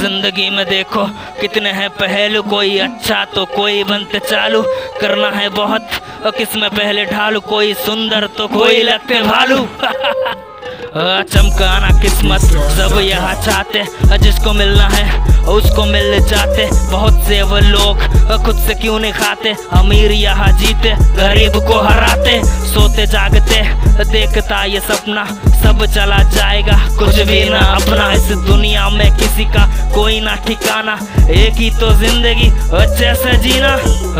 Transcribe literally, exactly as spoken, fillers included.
जिंदगी में देखो कितने हैं पहलू, कोई अच्छा तो कोई बनते चालू। करना है बहुत और किसमें पहले ढालू, कोई सुंदर तो कोई लगते भालू। चमकाना किस्मत सब यहाँ चाहते, जिसको मिलना है उसको मिल जाते। बहुत से वो लोग खुद से क्यों नहीं खाते, अमीर यहाँ जीते गरीब को हराते। सोते जागते देखता ये सपना, सब चला जाएगा कुछ भी ना अपना। इस दुनिया में किसी का कोई ना ठिकाना, एक ही तो जिंदगी अच्छे से जीना।